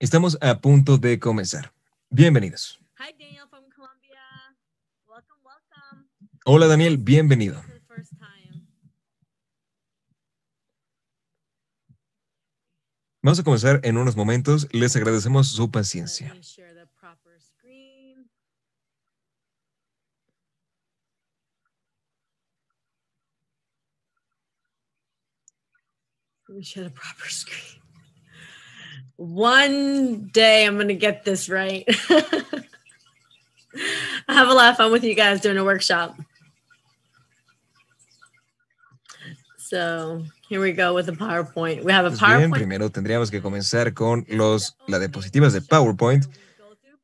Estamos a punto de comenzar. Bienvenidos. Hi, Daniel from Colombia. Welcome, welcome. Hola, Daniel. Bienvenido. Vamos a comenzar en unos momentos. Les agradecemos su paciencia. Let me share the proper screen. One day I'm going to get this right. I have a lot of fun with you guys doing a workshop. So here we go with the PowerPoint. We have a PowerPoint. Bien, primero tendríamos que comenzar con las diapositivas de PowerPoint.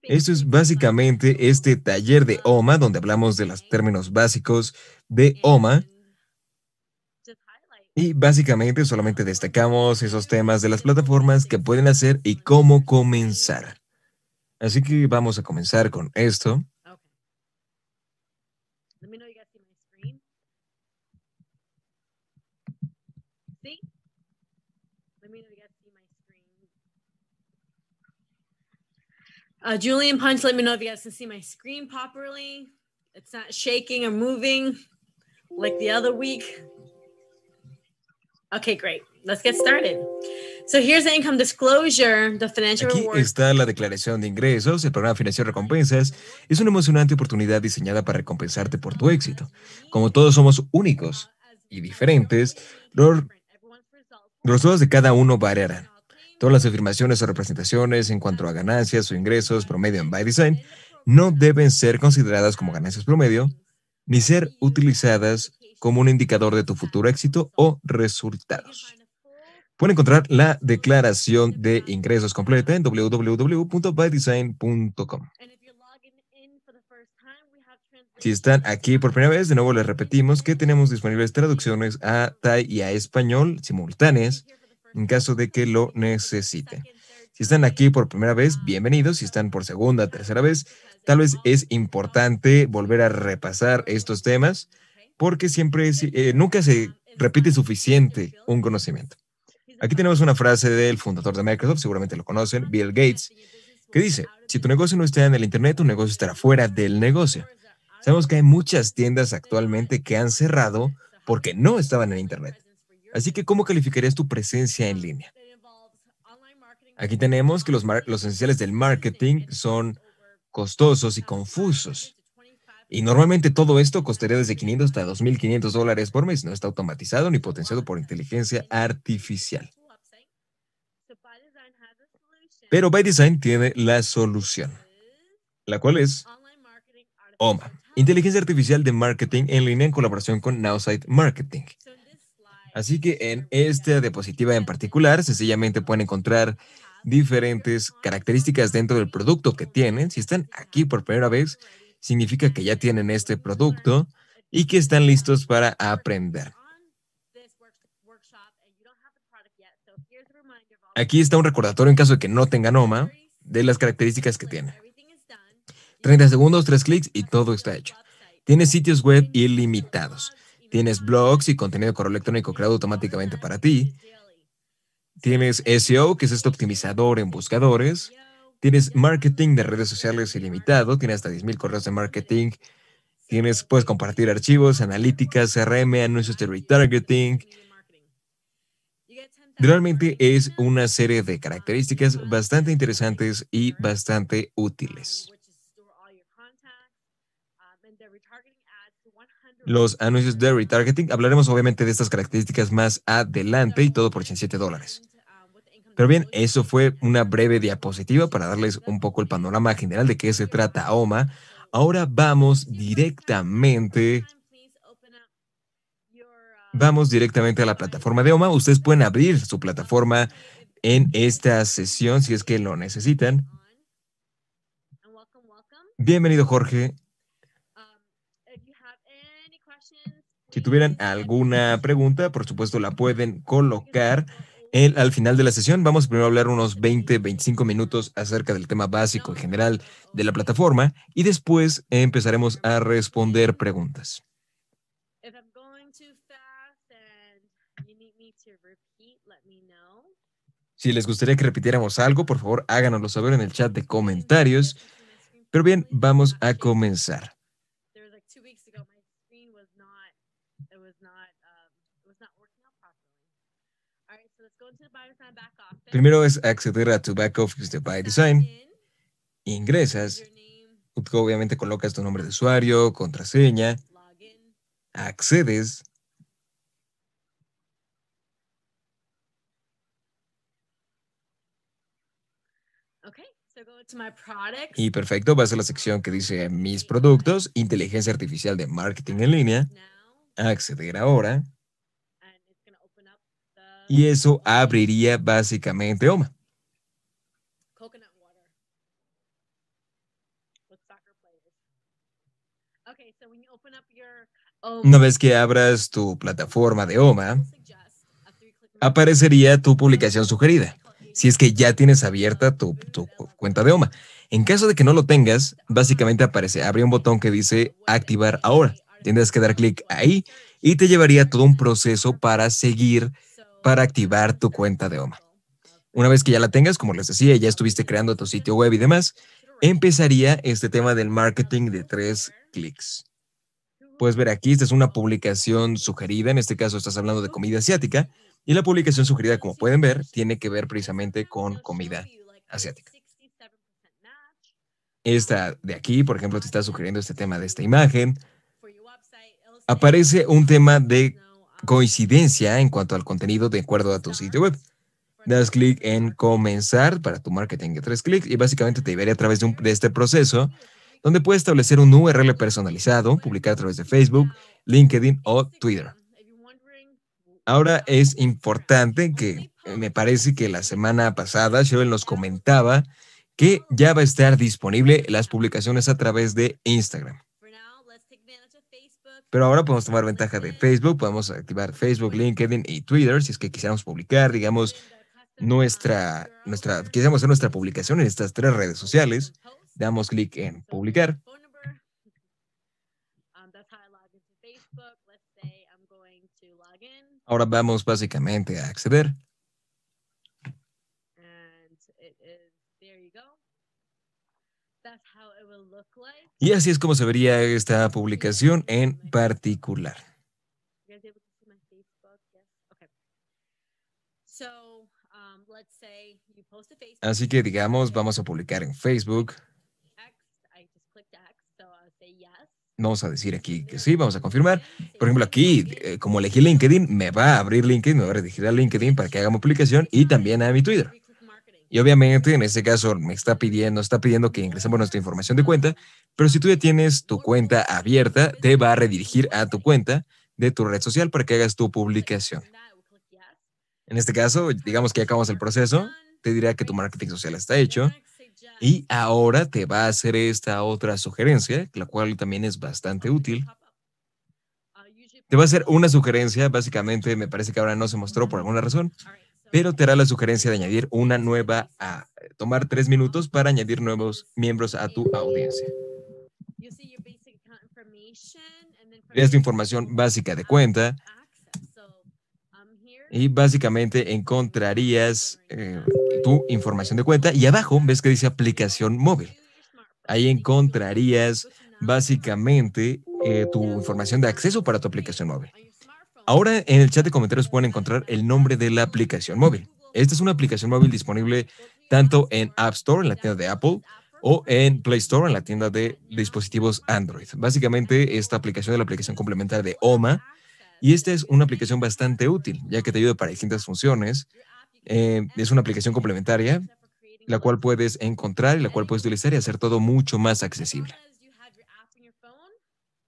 Esto es básicamente este taller de OMA, donde hablamos de los términos básicos de OMA. Y básicamente solamente destacamos esos temas de las plataformas que pueden hacer y cómo comenzar. Así que vamos a comenzar con esto. Julian Punch, let me know if you guys can see my screen properly. It's not shaking or moving like the other week. Okay, great. Let's get started. So here's the income disclosure, the financial Aquí reward. Está la declaración de ingresos. El programa Financiero Recompensas es una emocionante oportunidad diseñada para recompensarte por tu éxito. Como todos somos únicos y diferentes, los resultados de cada uno variarán. Todas las afirmaciones o representaciones en cuanto a ganancias o ingresos promedio en ByDzyne no deben ser consideradas como ganancias promedio ni ser utilizadas como un indicador de tu futuro éxito o resultados. Pueden encontrar la declaración de ingresos completa en www.bydesign.com. Si están aquí por primera vez, de nuevo les repetimos que tenemos disponibles traducciones a Thai y a español simultáneas en caso de que lo necesiten. Si están aquí por primera vez, bienvenidos. Si están por segunda, tercera vez, tal vez es importante volver a repasar estos temas, porque siempre, nunca se repite suficiente un conocimiento. Aquí tenemos una frase del fundador de Microsoft, seguramente lo conocen, Bill Gates, que dice, si tu negocio no está en el Internet, tu negocio estará fuera del negocio. Sabemos que hay muchas tiendas actualmente que han cerrado porque no estaban en Internet. Así que, ¿cómo calificarías tu presencia en línea? Aquí tenemos que los esenciales del marketing son costosos y confusos. Y normalmente todo esto costaría desde $500 hasta $2,500 por mes. No está automatizado ni potenciado por inteligencia artificial. Pero ByDzyne tiene la solución, la cual es OMA, Inteligencia Artificial de Marketing en línea en colaboración con NowSite Marketing. Así que en esta diapositiva en particular, sencillamente pueden encontrar diferentes características dentro del producto que tienen. Si están aquí por primera vez, significa que ya tienen este producto y que están listos para aprender. Aquí está un recordatorio en caso de que no tengan OMA de las características que tiene. 30 segundos, 3 clics y todo está hecho. Tienes sitios web ilimitados. Tienes blogs y contenido de correo electrónico creado automáticamente para ti. Tienes SEO, que es este optimizador en buscadores. Tienes marketing de redes sociales ilimitado. Tienes hasta 10,000 correos de marketing. Puedes compartir archivos, analíticas, CRM, anuncios de retargeting. Realmente es una serie de características bastante interesantes y bastante útiles. Los anuncios de retargeting. Hablaremos obviamente de estas características más adelante y todo por $87. Pero bien, eso fue una breve diapositiva para darles un poco el panorama general de qué se trata OMA. Ahora vamos directamente a la plataforma de OMA. Ustedes pueden abrir su plataforma en esta sesión si es que lo necesitan. Bienvenido, Jorge. Si tuvieran alguna pregunta, por supuesto la pueden colocar al final de la sesión. Vamos primero a hablar unos 20, 25 minutos acerca del tema básico en general de la plataforma y después empezaremos a responder preguntas. Si les gustaría que repitiéramos algo, por favor, háganoslo saber en el chat de comentarios. Pero bien, vamos a comenzar. Primero es acceder a tu back office de ByDzyne. Ingresas. Obviamente colocas tu nombre de usuario, contraseña. Accedes. Y perfecto, vas a la sección que dice Mis productos, Inteligencia Artificial de Marketing en Línea. Acceder ahora. Y eso abriría básicamente OMA. Una vez que abras tu plataforma de OMA, aparecería tu publicación sugerida, si es que ya tienes abierta tu cuenta de OMA. En caso de que no lo tengas, básicamente habría un botón que dice Activar ahora. Tendrás que dar clic ahí y te llevaría todo un proceso para seguir para activar tu cuenta de OMA. Una vez que ya la tengas, como les decía, ya estuviste creando tu sitio web y demás, empezaría este tema del marketing de 3 clics. Puedes ver aquí, esta es una publicación sugerida, en este caso estás hablando de comida asiática, y la publicación sugerida, como pueden ver, tiene que ver precisamente con comida asiática. Esta de aquí, por ejemplo, te está sugiriendo este tema de esta imagen. Aparece un tema de coincidencia en cuanto al contenido de acuerdo a tu sitio web. Das clic en comenzar para tu marketing de 3 clics y básicamente te llevaría a través de este proceso donde puedes establecer un URL personalizado, publicar a través de Facebook, LinkedIn o Twitter. Ahora es importante que me parece que la semana pasada Cheryl nos comentaba que ya va a estar disponible las publicaciones a través de Instagram. Pero ahora podemos tomar ventaja de Facebook, podemos activar Facebook, LinkedIn y Twitter si es que quisiéramos publicar, digamos, quisiéramos hacer nuestra publicación en estas 3 redes sociales. Damos clic en publicar. Ahora vamos básicamente a acceder. Y así es como se vería esta publicación en particular. Así que, digamos, vamos a publicar en Facebook. Vamos a decir aquí que sí, vamos a confirmar. Por ejemplo, aquí, como elegí LinkedIn, me va a abrir LinkedIn, me va a dirigir a LinkedIn para que haga mi publicación y también a mi Twitter. Y obviamente, en este caso, me está pidiendo que ingresemos nuestra información de cuenta, pero si tú ya tienes tu cuenta abierta, te va a redirigir a tu cuenta de tu red social para que hagas tu publicación. En este caso, digamos que acabamos el proceso, te dirá que tu marketing social está hecho y ahora te va a hacer esta otra sugerencia, la cual también es bastante útil. Te va a hacer una sugerencia, básicamente me parece que ahora no se mostró por alguna razón, pero te hará la sugerencia de añadir una nueva, tomar 3 minutos para añadir nuevos miembros a tu audiencia. Es tu información básica de cuenta y básicamente encontrarías tu información de cuenta y abajo ves que dice aplicación móvil. Ahí encontrarías básicamente tu información de acceso para tu aplicación móvil. Ahora en el chat de comentarios pueden encontrar el nombre de la aplicación móvil. Esta es una aplicación móvil disponible tanto en App Store, en la tienda de Apple, o en Play Store, en la tienda de dispositivos Android. Básicamente, esta aplicación es la aplicación complementaria de OMA y esta es una aplicación bastante útil, ya que te ayuda para distintas funciones. Es una aplicación complementaria, la cual puedes encontrar y la cual puedes utilizar y hacer todo mucho más accesible.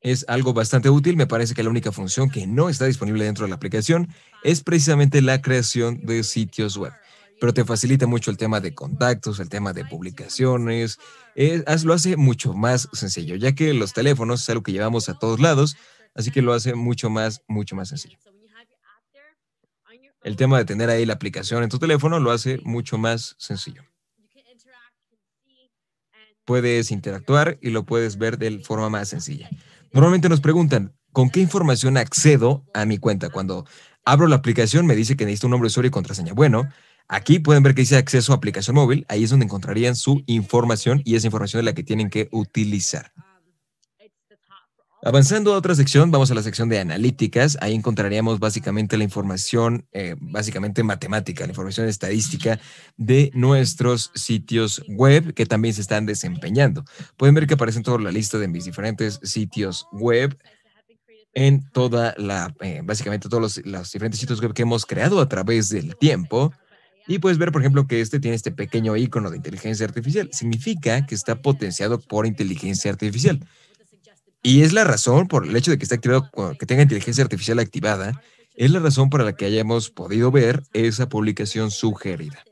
Es algo bastante útil. Me parece que la única función que no está disponible dentro de la aplicación es precisamente la creación de sitios web. Pero te facilita mucho el tema de contactos, el tema de publicaciones. Lo hace mucho más sencillo, ya que los teléfonos es algo que llevamos a todos lados, así que lo hace mucho más sencillo. El tema de tener ahí la aplicación en tu teléfono lo hace mucho más sencillo. Puedes interactuar y lo puedes ver de forma más sencilla. Normalmente nos preguntan, ¿con qué información accedo a mi cuenta? Cuando abro la aplicación me dice que necesito un nombre de usuario y contraseña. Bueno, Aquí pueden ver que dice acceso a aplicación móvil. Ahí es donde encontrarían su información y esa información es la que tienen que utilizar. Avanzando a otra sección, vamos a la sección de analíticas. Ahí encontraríamos básicamente la información, básicamente matemática, la información estadística de nuestros sitios web que también se están desempeñando. Pueden ver que aparecen toda la lista de mis diferentes sitios web en toda la, básicamente todos los diferentes sitios web que hemos creado a través del tiempo. Y puedes ver, por ejemplo, que este tiene este pequeño icono de inteligencia artificial. Significa que está potenciado por inteligencia artificial. Y es la razón por el hecho de que está activado, que tenga inteligencia artificial activada, es la razón para la que hayamos podido ver esa publicación sugerida.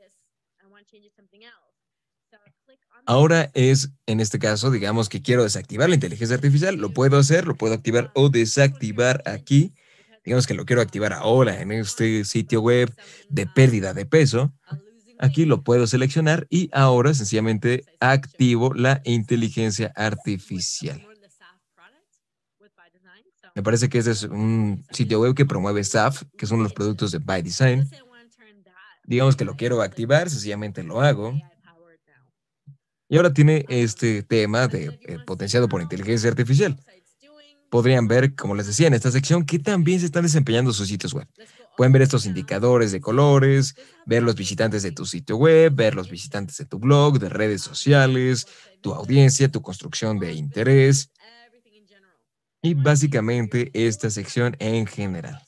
Ahora es, en este caso, digamos que quiero desactivar la inteligencia artificial. Lo puedo hacer, lo puedo activar o desactivar aquí. Digamos que lo quiero activar ahora en este sitio web de pérdida de peso. Aquí lo puedo seleccionar y ahora sencillamente activo la inteligencia artificial. Me parece que este es un sitio web que promueve SAF, que son los productos de ByDzyne. Digamos que lo quiero activar, sencillamente lo hago. Y ahora tiene este tema de potenciado por inteligencia artificial. Podrían ver, como les decía en esta sección, que también se están desempeñando sus sitios web. Pueden ver estos indicadores de colores, ver los visitantes de tu sitio web, ver los visitantes de tu blog, de redes sociales, tu audiencia, tu construcción de interés. Y básicamente esta sección en general.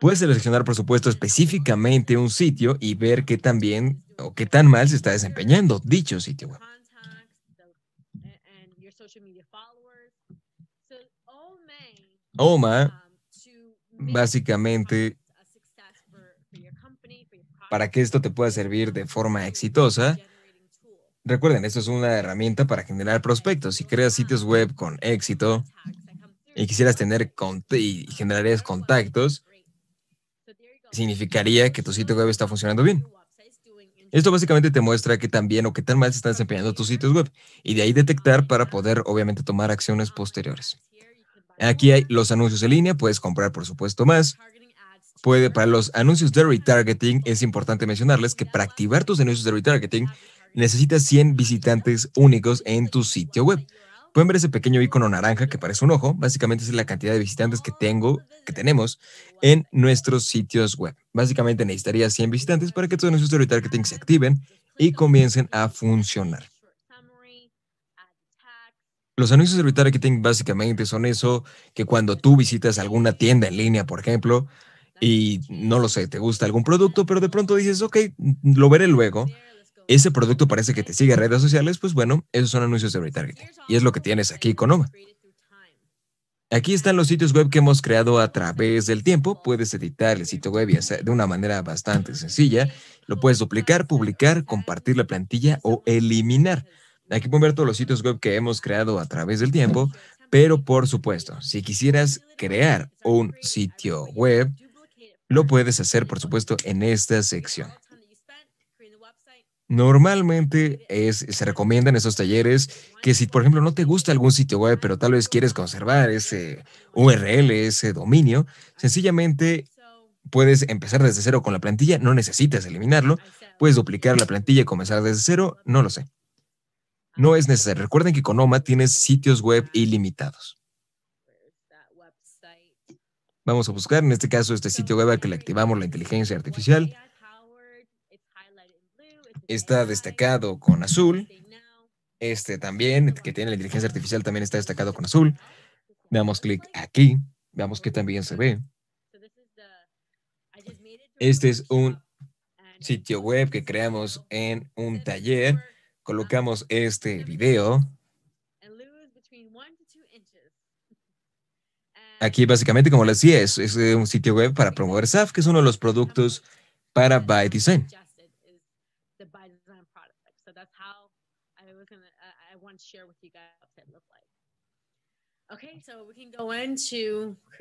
Puedes seleccionar, por supuesto, específicamente un sitio y ver qué tan bien o qué tan mal se está desempeñando dicho sitio web. OMA, básicamente, para que esto te pueda servir de forma exitosa. Recuerden, esto es una herramienta para generar prospectos. Si creas sitios web con éxito y quisieras tener y generarías contactos, significaría que tu sitio web está funcionando bien. Esto básicamente te muestra que tan bien o qué tan mal se están desempeñando tus sitios web y de ahí detectar para poder obviamente tomar acciones posteriores. Aquí hay los anuncios en línea, puedes comprar por supuesto más. Para los anuncios de retargeting es importante mencionarles que para activar tus anuncios de retargeting necesitas 100 visitantes únicos en tu sitio web. Pueden ver ese pequeño icono naranja que parece un ojo. Básicamente es la cantidad de visitantes que tenemos en nuestros sitios web. Básicamente necesitarías 100 visitantes para que tus anuncios de retargeting se activen y comiencen a funcionar. Los anuncios de retargeting básicamente son eso que cuando tú visitas alguna tienda en línea, por ejemplo, y no lo sé, te gusta algún producto, pero de pronto dices, ok, lo veré luego. Ese producto parece que te sigue en redes sociales, pues bueno, esos son anuncios de retargeting. Y es lo que tienes aquí con OMA. Aquí están los sitios web que hemos creado a través del tiempo. Puedes editar el sitio web de una manera bastante sencilla. Lo puedes duplicar, publicar, compartir la plantilla o eliminar. Aquí pueden ver todos los sitios web que hemos creado a través del tiempo, pero por supuesto, si quisieras crear un sitio web, lo puedes hacer, por supuesto, en esta sección. Normalmente se recomiendan en estos talleres que si, por ejemplo, no te gusta algún sitio web, pero tal vez quieres conservar ese URL, ese dominio, sencillamente puedes empezar desde cero con la plantilla, no necesitas eliminarlo, puedes duplicar la plantilla y comenzar desde cero, no lo sé. No es necesario. Recuerden que con OMA tienes sitios web ilimitados. Vamos a buscar, en este caso, este sitio web al que le activamos la inteligencia artificial. Está destacado con azul. Este también, que tiene la inteligencia artificial, también está destacado con azul. Damos clic aquí. Veamos que también se ve. Este es un sitio web que creamos en un taller. Colocamos este video. Aquí básicamente, como les decía, es un sitio web para promover SAF, que es uno de los productos para ByDzyne.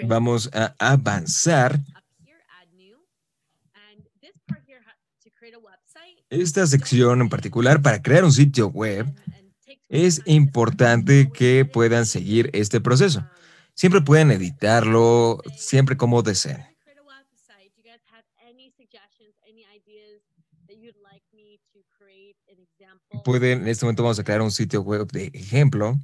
Vamos a avanzar. Esta sección en particular, para crear un sitio web, es importante que puedan seguir este proceso. Siempre pueden editarlo, siempre como deseen. Pueden, en este momento vamos a crear un sitio web de ejemplo.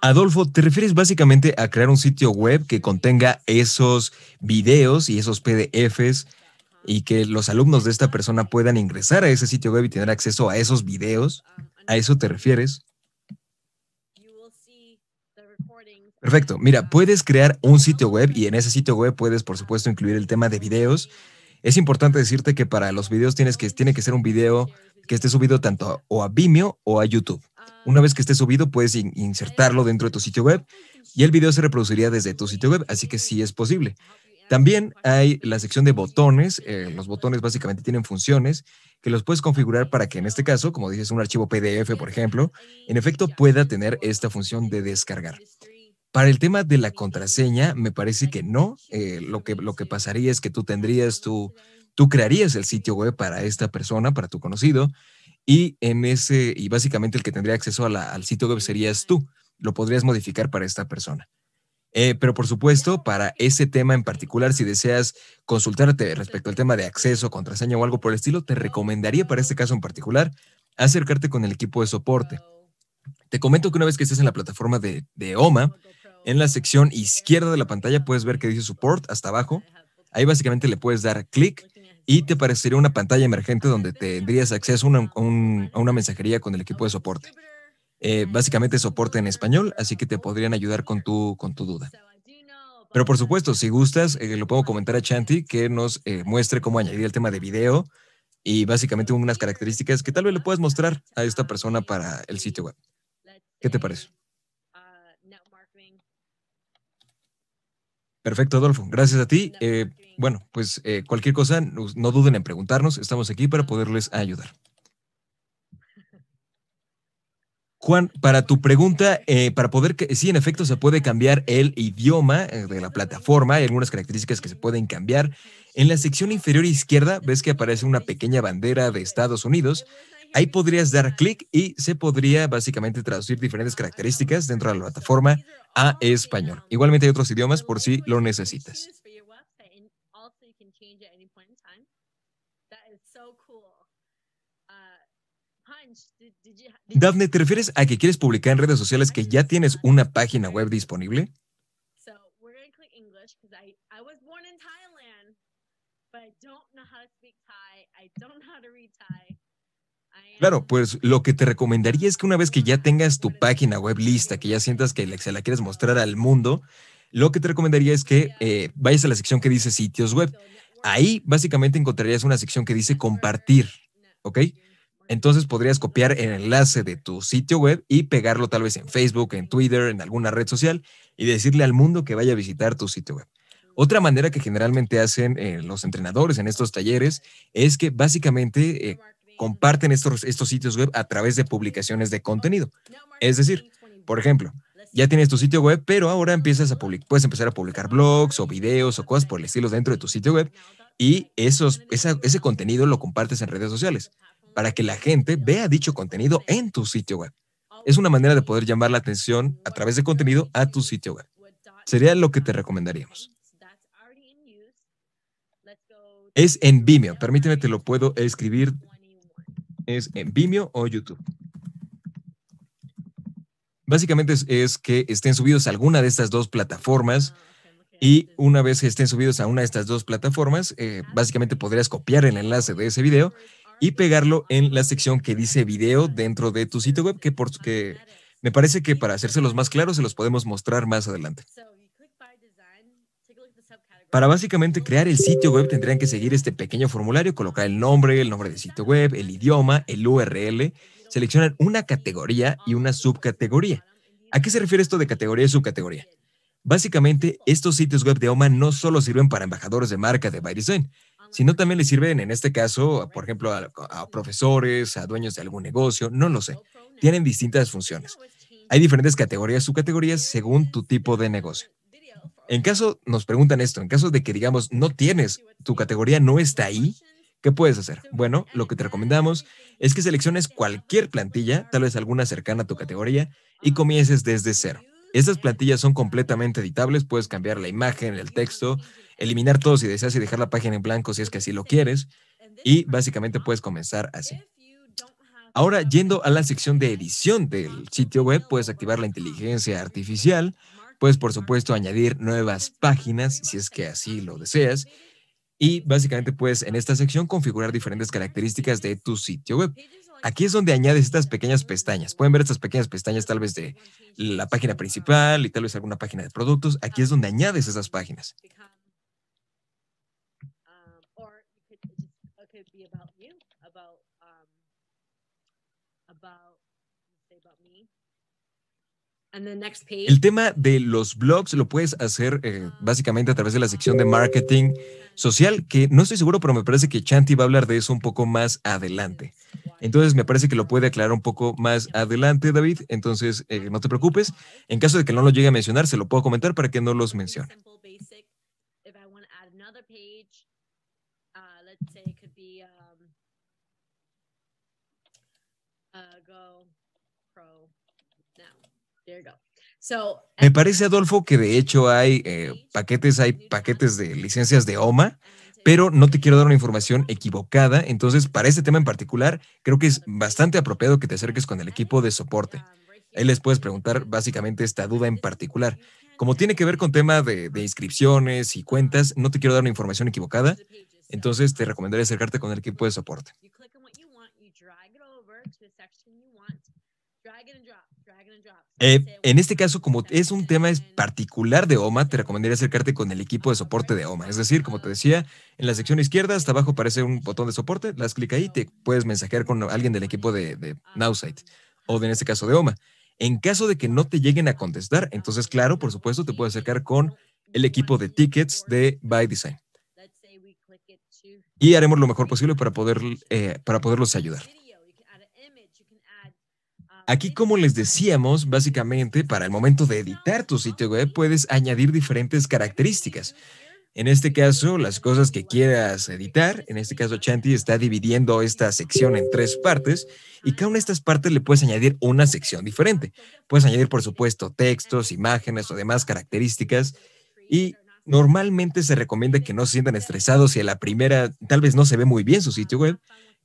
Adolfo, te refieres básicamente a crear un sitio web que contenga esos videos y esos PDFs y que los alumnos de esta persona puedan ingresar a ese sitio web y tener acceso a esos videos. ¿A eso te refieres? Perfecto. Mira, puedes crear un sitio web y en ese sitio web puedes, por supuesto, incluir el tema de videos. Es importante decirte que para los videos tiene que ser un video que esté subido tanto a Vimeo o a YouTube. Una vez que esté subido, puedes insertarlo dentro de tu sitio web y el video se reproduciría desde tu sitio web, así que sí es posible. También hay la sección de botones. Los botones básicamente tienen funciones que los puedes configurar para que en este caso, como dices, un archivo PDF, por ejemplo, en efecto pueda tener esta función de descargar. Para el tema de la contraseña, me parece que no. Lo que pasaría es que tú tendrías tú crearías el sitio web para esta persona, para tu conocido, y básicamente el que tendría acceso al sitio web serías tú. Lo podrías modificar para esta persona. Pero por supuesto, para ese tema en particular, si deseas consultarte respecto al tema de acceso, contraseña o algo por el estilo, te recomendaría para este caso en particular acercarte con el equipo de soporte. Te comento que una vez que estés en la plataforma de OMA, en la sección izquierda de la pantalla puedes ver que dice Support hasta abajo. Ahí básicamente le puedes dar clic y te aparecería una pantalla emergente donde tendrías acceso a una mensajería con el equipo de soporte. Básicamente soporte en español, así que te podrían ayudar con tu duda. Pero por supuesto, si gustas, lo puedo comentar a Chanti que nos muestre cómo añadir el tema de video y básicamente unas características que tal vez le puedas mostrar a esta persona para el sitio web. ¿Qué te parece? Perfecto, Adolfo. Gracias a ti. Bueno, pues cualquier cosa, no duden en preguntarnos. Estamos aquí para poderles ayudar. Juan, para tu pregunta, sí, en efecto, se puede cambiar el idioma de la plataforma. Hay algunas características que se pueden cambiar. En la sección inferior izquierda, ves que aparece una pequeña bandera de Estados Unidos. Ahí podrías dar clic y se podría básicamente traducir diferentes características dentro de la plataforma a español. Igualmente hay otros idiomas por si lo necesitas. Dafne, ¿te refieres a que quieres publicar en redes sociales que ya tienes una página web disponible? Claro, pues lo que te recomendaría es que una vez que ya tengas tu página web lista, que ya sientas que se la quieres mostrar al mundo, lo que te recomendaría es que vayas a la sección que dice sitios web. Ahí básicamente encontrarías una sección que dice compartir, ¿ok? Entonces podrías copiar el enlace de tu sitio web y pegarlo tal vez en Facebook, en Twitter, en alguna red social y decirle al mundo que vaya a visitar tu sitio web. Otra manera que generalmente hacen los entrenadores en estos talleres es que básicamente comparten estos sitios web a través de publicaciones de contenido. Es decir, por ejemplo, ya tienes tu sitio web, pero ahora puedes empezar a publicar blogs o videos o cosas por el estilo dentro de tu sitio web y ese contenido lo compartes en redes sociales para que la gente vea dicho contenido en tu sitio web. Es una manera de poder llamar la atención a través de contenido a tu sitio web. Sería lo que te recomendaríamos. Es en Vimeo. Permíteme, te lo puedo escribir. ¿Es en Vimeo o YouTube? Básicamente es que estén subidos a alguna de estas dos plataformas y una vez que estén subidos a una de estas dos plataformas, básicamente podrías copiar el enlace de ese video y pegarlo en la sección que dice video dentro de tu sitio web, que me parece que para hacérselos más claros se los podemos mostrar más adelante. Para básicamente crear el sitio web tendrían que seguir este pequeño formulario, colocar el nombre del sitio web, el idioma, el URL, seleccionan una categoría y una subcategoría. ¿A qué se refiere esto de categoría y subcategoría? Básicamente, estos sitios web de OMA no solo sirven para embajadores de marca de ByDzyne, sino también les sirven, en este caso, por ejemplo, a profesores, a dueños de algún negocio, no lo sé. Tienen distintas funciones. Hay diferentes categorías, subcategorías, según tu tipo de negocio. Nos preguntan esto, en caso de que, digamos, no tienes, tu categoría no está ahí, ¿Qué puedes hacer? Bueno, lo que te recomendamos es que selecciones cualquier plantilla, tal vez alguna cercana a tu categoría, y comiences desde cero. Estas plantillas son completamente editables, puedes cambiar la imagen, el texto, eliminar todo si deseas y dejar la página en blanco si es que así lo quieres, y básicamente puedes comenzar así. Ahora, yendo a la sección de edición del sitio web, puedes activar la inteligencia artificial, puedes por supuesto añadir nuevas páginas si es que así lo deseas, y básicamente puedes en esta sección configurar diferentes características de tu sitio web. Aquí es donde añades estas pequeñas pestañas. Pueden ver estas pequeñas pestañas tal vez de la página principal y tal vez alguna página de productos. Aquí es donde añades esas páginas. El tema de los blogs lo puedes hacer básicamente a través de la sección de marketing social, que no estoy seguro, pero me parece que Chanti va a hablar de eso un poco más adelante. Entonces, me parece que lo puede aclarar un poco más adelante, David. Entonces, no te preocupes. En caso de que no lo llegue a mencionar, se lo puedo comentar para que no los mencione. Me parece, Adolfo, que de hecho hay paquetes de licencias de OMA, pero no te quiero dar una información equivocada. Entonces, para este tema en particular, creo que es bastante apropiado que te acerques con el equipo de soporte. Ahí les puedes preguntar básicamente esta duda en particular. Como tiene que ver con tema de inscripciones y cuentas, no te quiero dar una información equivocada. Entonces, te recomendaría acercarte con el equipo de soporte. En este caso, como es un tema particular de OMA, te recomendaría acercarte con el equipo de soporte de OMA. Es decir, como te decía, en la sección izquierda, hasta abajo aparece un botón de soporte, das clic ahí y te puedes mensajear con alguien del equipo de NowSite o en este caso de OMA. En caso de que no te lleguen a contestar, entonces, claro, por supuesto, te puedes acercar con el equipo de tickets de ByDzyne. Y haremos lo mejor posible para poderlos ayudar. Aquí, como les decíamos, básicamente para el momento de editar tu sitio web puedes añadir diferentes características. En este caso, las cosas que quieras editar. En este caso, Chanti está dividiendo esta sección en tres partes y cada una de estas partes le puedes añadir una sección diferente. Puedes añadir, por supuesto, textos, imágenes o demás características, y normalmente se recomienda que no se sientan estresados si a la primera tal vez no se ve muy bien su sitio web.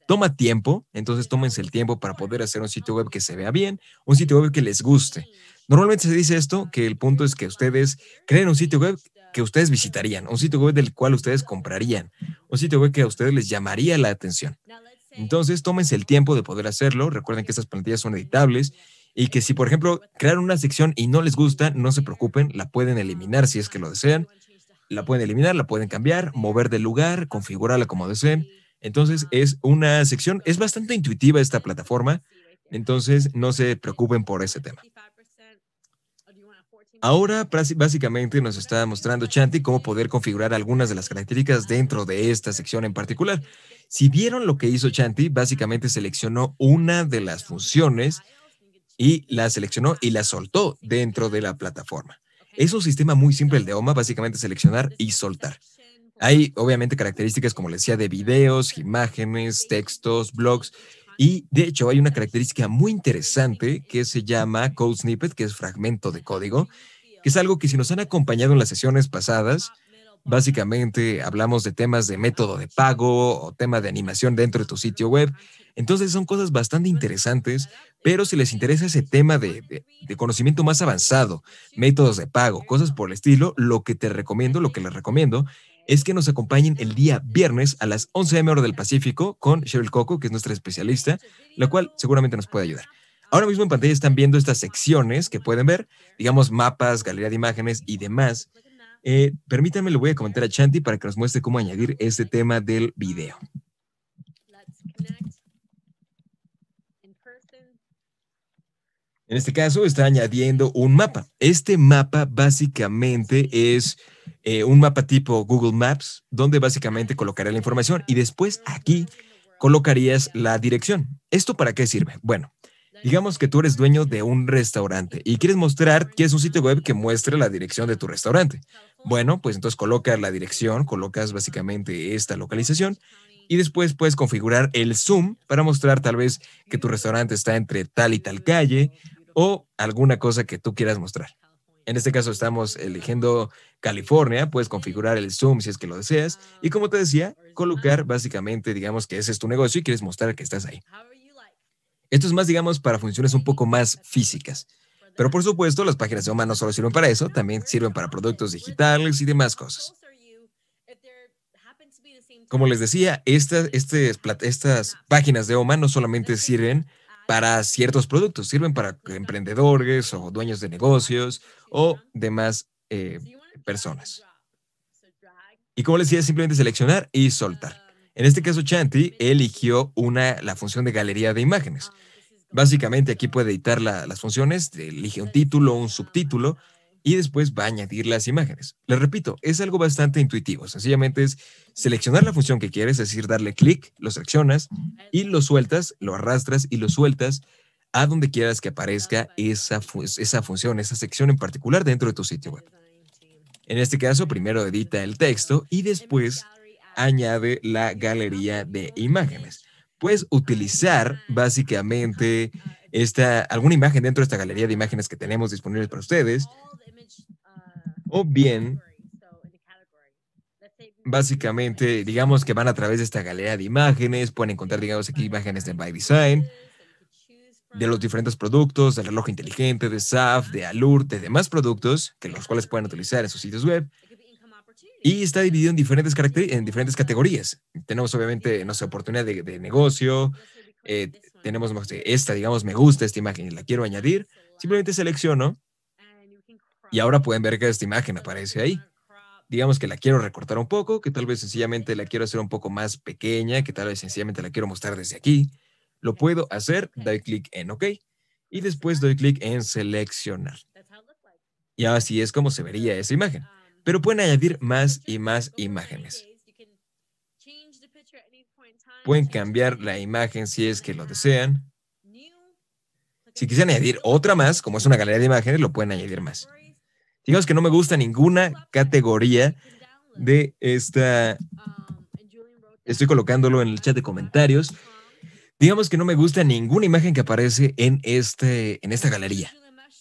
Toma tiempo, entonces tómense el tiempo para poder hacer un sitio web que se vea bien, un sitio web que les guste. Normalmente se dice esto, que el punto es que ustedes creen un sitio web que ustedes visitarían, un sitio web del cual ustedes comprarían, un sitio web que a ustedes les llamaría la atención. Entonces, tómense el tiempo de poder hacerlo. Recuerden que estas plantillas son editables y que si, por ejemplo, crearon una sección y no les gusta, no se preocupen, la pueden eliminar si es que lo desean. La pueden eliminar, la pueden cambiar, mover de lugar, configurarla como deseen. Entonces, es una sección, es bastante intuitiva esta plataforma, entonces no se preocupen por ese tema. Ahora, básicamente, nos está mostrando Chanti cómo poder configurar algunas de las características dentro de esta sección en particular. Si vieron lo que hizo Chanti, básicamente seleccionó una de las funciones y la seleccionó y la soltó dentro de la plataforma. Es un sistema muy simple el de OMA, básicamente seleccionar y soltar. Hay, obviamente, características, como les decía, de videos, imágenes, textos, blogs. Y, de hecho, hay una característica muy interesante que se llama Code Snippet, que es fragmento de código, que es algo que si nos han acompañado en las sesiones pasadas, básicamente hablamos de temas de método de pago o tema de animación dentro de tu sitio web. Entonces, son cosas bastante interesantes, pero si les interesa ese tema de conocimiento más avanzado, métodos de pago, cosas por el estilo, lo que les recomiendo es que nos acompañen el día viernes a las 11 AM hora del Pacífico con Cheryl Coco, que es nuestra especialista, la cual seguramente nos puede ayudar. Ahora mismo en pantalla están viendo estas secciones que pueden ver, digamos mapas, galería de imágenes y demás. Permítanme, le voy a comentar a Chanti para que nos muestre cómo añadir este tema del video. En este caso está añadiendo un mapa. Este mapa básicamente es un mapa tipo Google Maps, donde básicamente colocaré la información y después aquí colocarías la dirección. ¿Esto para qué sirve? Bueno, digamos que tú eres dueño de un restaurante y quieres mostrar que es un sitio web que muestre la dirección de tu restaurante. Bueno, pues entonces colocas la dirección, colocas básicamente esta localización y después puedes configurar el zoom para mostrar tal vez que tu restaurante está entre tal y tal calle o alguna cosa que tú quieras mostrar. En este caso estamos eligiendo California, puedes configurar el zoom si es que lo deseas y como te decía, colocar básicamente, digamos que ese es tu negocio y quieres mostrar que estás ahí. Esto es más, digamos, para funciones un poco más físicas. Pero por supuesto, las páginas de OMA no solo sirven para eso, también sirven para productos digitales y demás cosas. Como les decía, estas páginas de OMA no solamente sirven para ciertos productos, sirven para emprendedores o dueños de negocios o demás personas. Y como les decía, simplemente seleccionar y soltar. En este caso, Chanti eligió la función de galería de imágenes. Básicamente, aquí puede editar las funciones, elige un título, un subtítulo y después va a añadir las imágenes. Les repito, es algo bastante intuitivo. Sencillamente es seleccionar la función que quieres, es decir, darle clic, lo seleccionas y lo sueltas, lo arrastras y lo sueltas a donde quieras que aparezca esa función, esa sección en particular dentro de tu sitio web. En este caso, primero edita el texto y después añade la galería de imágenes. Puedes utilizar básicamente alguna imagen dentro de esta galería de imágenes que tenemos disponibles para ustedes o bien básicamente digamos que van a través de esta galería de imágenes, pueden encontrar digamos aquí imágenes de ByDzyne, de los diferentes productos, del reloj inteligente, de SAF, de Alur, de demás productos que los cuales pueden utilizar en sus sitios web. Y está dividido en diferentes categorías. Tenemos obviamente, no sé, oportunidad de negocio. Tenemos esta, digamos, me gusta esta imagen. La quiero añadir. Simplemente selecciono. Y ahora pueden ver que esta imagen aparece ahí. Digamos que la quiero recortar un poco. Que tal vez sencillamente la quiero hacer un poco más pequeña. Que tal vez sencillamente la quiero mostrar desde aquí. Lo puedo hacer. Doy clic en OK. Y después doy clic en seleccionar. Y así es como se vería esa imagen. Pero pueden añadir más y más imágenes. Pueden cambiar la imagen si es que lo desean. Si quisieran añadir otra más, como es una galería de imágenes, lo pueden añadir más. Digamos que no me gusta ninguna categoría de esta. Estoy colocándolo en el chat de comentarios. Digamos que no me gusta ninguna imagen que aparece en esta galería.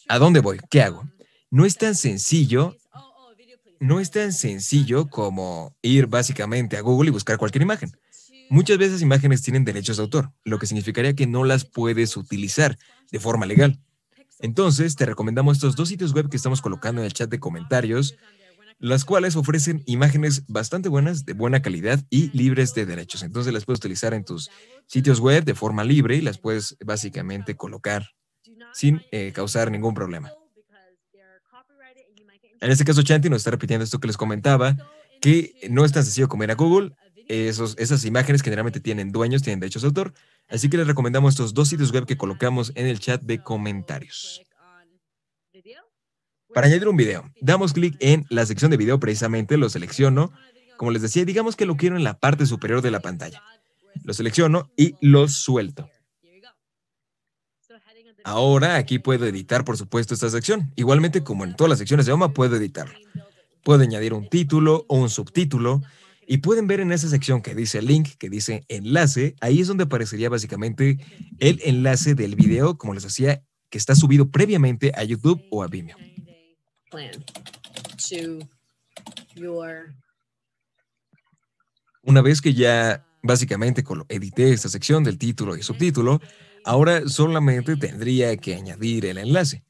¿A dónde voy? ¿Qué hago? No es tan sencillo. No es tan sencillo como ir básicamente a Google y buscar cualquier imagen. Muchas veces imágenes tienen derechos de autor, lo que significaría que no las puedes utilizar de forma legal. Entonces, te recomendamos estos dos sitios web que estamos colocando en el chat de comentarios, las cuales ofrecen imágenes bastante buenas, de buena calidad y libres de derechos. Entonces, las puedes utilizar en tus sitios web de forma libre y las puedes básicamente colocar sin causar ningún problema. En este caso, Chanti nos está repitiendo esto que les comentaba, que no es tan sencillo como ir a Google. Esas imágenes generalmente tienen dueños, tienen derechos de autor. Así que les recomendamos estos dos sitios web que colocamos en el chat de comentarios. Para añadir un video, damos clic en la sección de video, precisamente lo selecciono. Como les decía, digamos que lo quiero en la parte superior de la pantalla. Lo selecciono y lo suelto. Ahora aquí puedo editar, por supuesto, esta sección. Igualmente, como en todas las secciones de OMA, puedo editarlo. Puedo añadir un título o un subtítulo. Y pueden ver en esa sección que dice link, que dice enlace. Ahí es donde aparecería básicamente el enlace del video, como les decía, que está subido previamente a YouTube o a Vimeo. Una vez que ya básicamente edité esta sección del título y subtítulo, ahora solamente tendría que añadir el enlace.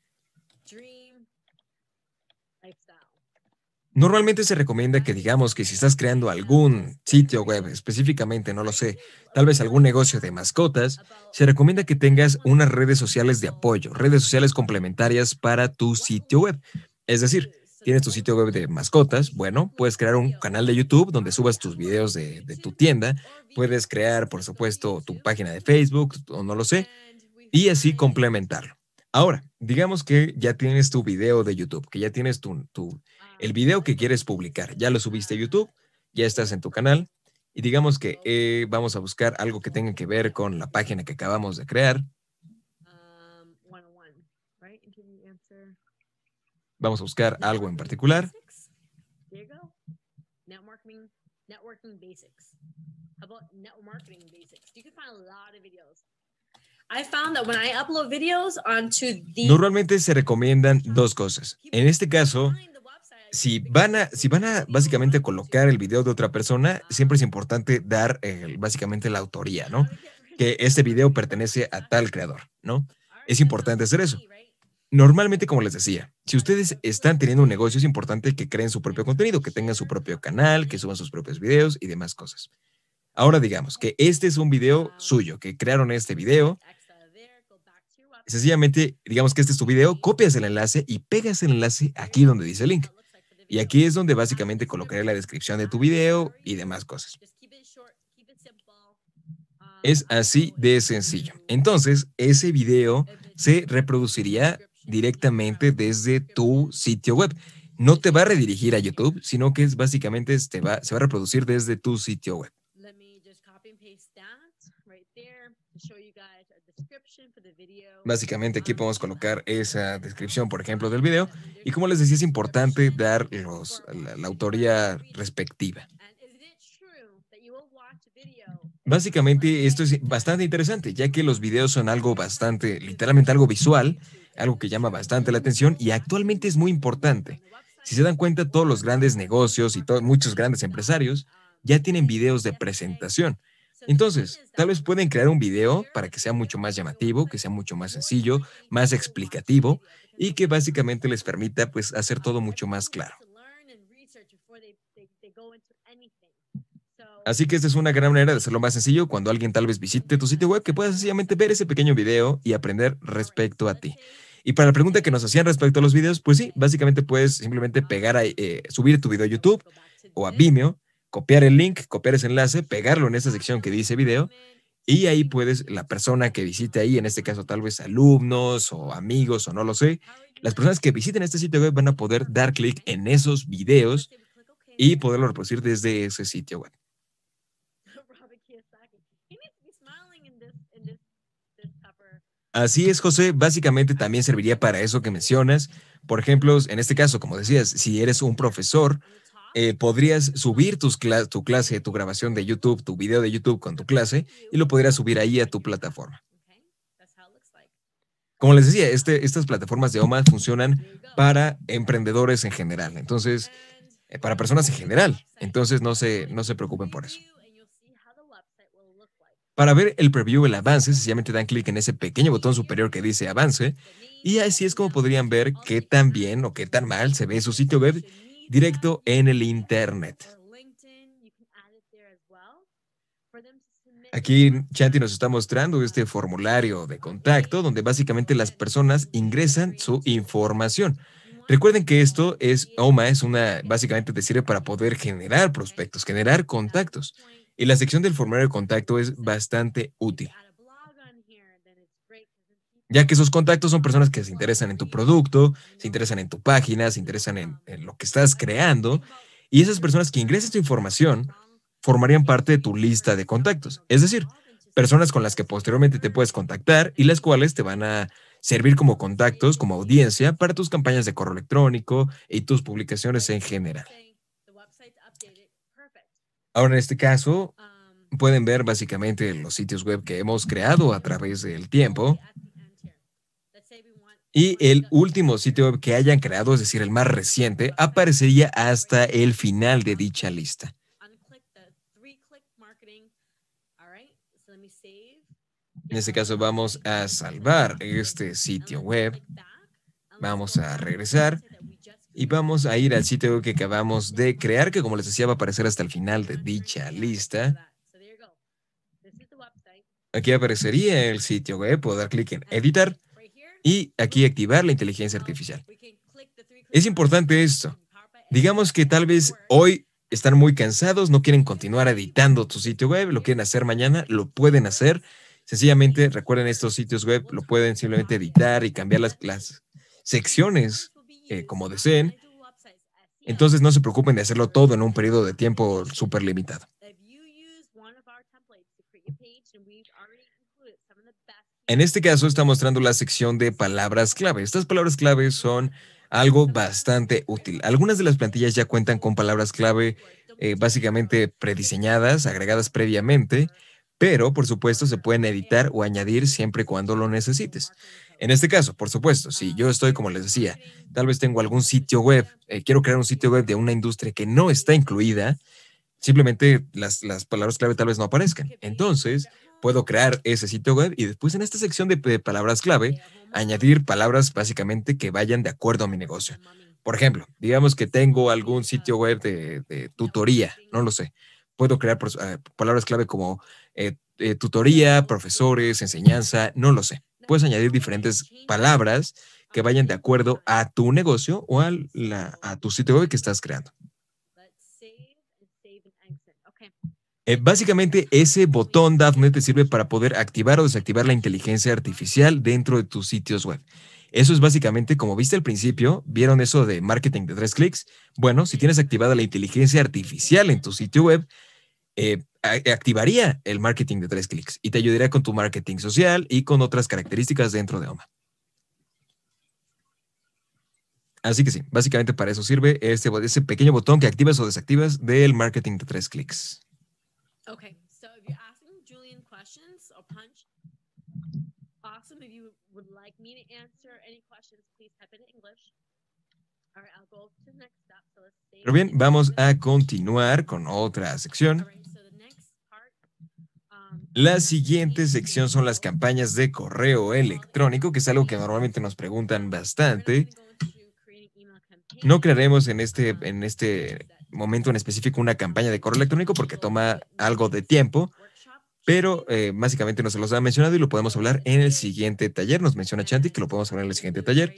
Normalmente se recomienda que digamos que si estás creando algún sitio web, específicamente, no lo sé, tal vez algún negocio de mascotas, se recomienda que tengas unas redes sociales de apoyo, redes sociales complementarias para tu sitio web. Es decir, tienes tu sitio web de mascotas, bueno, puedes crear un canal de YouTube donde subas tus videos de tu tienda, puedes crear, por supuesto, tu página de Facebook, o no lo sé, y así complementarlo. Ahora, digamos que ya tienes tu video de YouTube, que ya tienes el video que quieres publicar, ya lo subiste a YouTube, ya estás en tu canal, y digamos que vamos a buscar algo que tenga que ver con la página que acabamos de crear. Vamos a buscar algo en particular. networking basics, about network marketing basics. You can find a lot of videos. I found that when I upload videos onto the... Normalmente se recomiendan dos cosas. En este caso, si van a básicamente colocar el video de otra persona, siempre es importante dar básicamente la autoría, ¿no? Que este video pertenece a tal creador, ¿no? Es importante hacer eso. Normalmente, como les decía, si ustedes están teniendo un negocio, es importante que creen su propio contenido, que tengan su propio canal, que suban sus propios videos y demás cosas. Ahora digamos que este es un video suyo, que crearon este video. Sencillamente, digamos que este es tu video, copias el enlace y pegas el enlace aquí donde dice link. Y aquí es donde básicamente colocaré la descripción de tu video y demás cosas. Es así de sencillo. Entonces, ese video se reproduciría directamente desde tu sitio web. No te va a redirigir a YouTube, sino que es básicamente se va a reproducir desde tu sitio web. Básicamente aquí podemos colocar esa descripción, por ejemplo, del video. Y como les decía, es importante dar la autoría respectiva. Básicamente esto es bastante interesante, ya que los videos son algo bastante, literalmente algo visual, algo que llama bastante la atención y actualmente es muy importante. Si se dan cuenta, todos los grandes negocios y muchos grandes empresarios ya tienen videos de presentación. Entonces, tal vez pueden crear un video para que sea mucho más llamativo, que sea mucho más sencillo, más explicativo y que básicamente les permita pues hacer todo mucho más claro. Así que esta es una gran manera de hacerlo más sencillo cuando alguien tal vez visite tu sitio web, que puedas sencillamente ver ese pequeño video y aprender respecto a ti. Y para la pregunta que nos hacían respecto a los videos, pues sí, básicamente puedes simplemente pegar, subir tu video a YouTube o a Vimeo, copiar el link, copiar ese enlace, pegarlo en esa sección que dice video y ahí puedes, la persona que visite ahí, en este caso tal vez alumnos o amigos o no lo sé, las personas que visiten este sitio web van a poder dar clic en esos videos y poderlo reproducir desde ese sitio web. Así es, José. Básicamente también serviría para eso que mencionas. Por ejemplo, en este caso, como decías, si eres un profesor, podrías subir tu grabación de YouTube, tu video de YouTube con tu clase y lo podrías subir ahí a tu plataforma. Como les decía, estas plataformas de OMA funcionan para emprendedores en general. Entonces, para personas en general. Entonces, no se preocupen por eso. Para ver el preview, el avance, sencillamente dan clic en ese pequeño botón superior que dice avance y así es como podrían ver qué tan bien o qué tan mal se ve su sitio web directo en el internet. Aquí Chanti nos está mostrando este formulario de contacto donde básicamente las personas ingresan su información. Recuerden que esto es OMA, básicamente te sirve para poder generar prospectos, generar contactos. Y la sección del formulario de contacto es bastante útil, ya que esos contactos son personas que se interesan en tu producto, se interesan en tu página, se interesan en lo que estás creando. Y esas personas que ingresan tu información formarían parte de tu lista de contactos. Es decir, personas con las que posteriormente te puedes contactar y las cuales te van a servir como contactos, como audiencia para tus campañas de correo electrónico y tus publicaciones en general. Ahora, en este caso, pueden ver básicamente los sitios web que hemos creado a través del tiempo. Y el último sitio web que hayan creado, es decir, el más reciente, aparecería hasta el final de dicha lista. En este caso, vamos a salvar este sitio web. Vamos a regresar. Y vamos a ir al sitio que acabamos de crear, que como les decía va a aparecer hasta el final de dicha lista. Aquí aparecería el sitio web, puedo dar clic en editar y aquí activar la inteligencia artificial. Es importante esto. Digamos que tal vez hoy están muy cansados, no quieren continuar editando tu sitio web, lo quieren hacer mañana, lo pueden hacer. Sencillamente recuerden estos sitios web, lo pueden simplemente editar y cambiar las secciones como deseen. Entonces no se preocupen de hacerlo todo en un periodo de tiempo súper limitado. En este caso está mostrando la sección de palabras clave. Estas palabras clave son algo bastante útil. Algunas de las plantillas ya cuentan con palabras clave básicamente prediseñadas, agregadas previamente, pero por supuesto se pueden editar o añadir siempre y cuando lo necesites. En este caso, por supuesto, si yo estoy, como les decía, tal vez tengo algún sitio web, quiero crear un sitio web de una industria que no está incluida, simplemente las palabras clave tal vez no aparezcan. Entonces, puedo crear ese sitio web y después en esta sección de palabras clave, añadir palabras básicamente que vayan de acuerdo a mi negocio. Por ejemplo, digamos que tengo algún sitio web de tutoría, no lo sé. Puedo crear palabras clave como tutoría, profesores, enseñanza, no lo sé. Puedes añadir diferentes palabras que vayan de acuerdo a tu negocio o a tu sitio web que estás creando. Básicamente, ese botón, Dafne, te sirve para poder activar o desactivar la inteligencia artificial dentro de tus sitios web. Eso es básicamente, como viste al principio, ¿vieron eso de marketing de 3 clics? Bueno, si tienes activada la inteligencia artificial en tu sitio web, activaría el marketing de 3 clics y te ayudaría con tu marketing social y con otras características dentro de OMA. Así que sí, básicamente para eso sirve ese pequeño botón que activas o desactivas del marketing de 3 clics. Okay, so if you're asking Julian questions or Punch, awesome. If you would like me to answer any questions, please type in English. All right, I'll go to the next step. So let's see. Pero bien, vamos a continuar con otra sección. La siguiente sección son las campañas de correo electrónico, que es algo que normalmente nos preguntan bastante. No crearemos en este momento en específico una campaña de correo electrónico porque toma algo de tiempo, pero básicamente no se los ha mencionado y lo podemos hablar en el siguiente taller. Nos menciona Chanti que lo podemos hablar en el siguiente taller.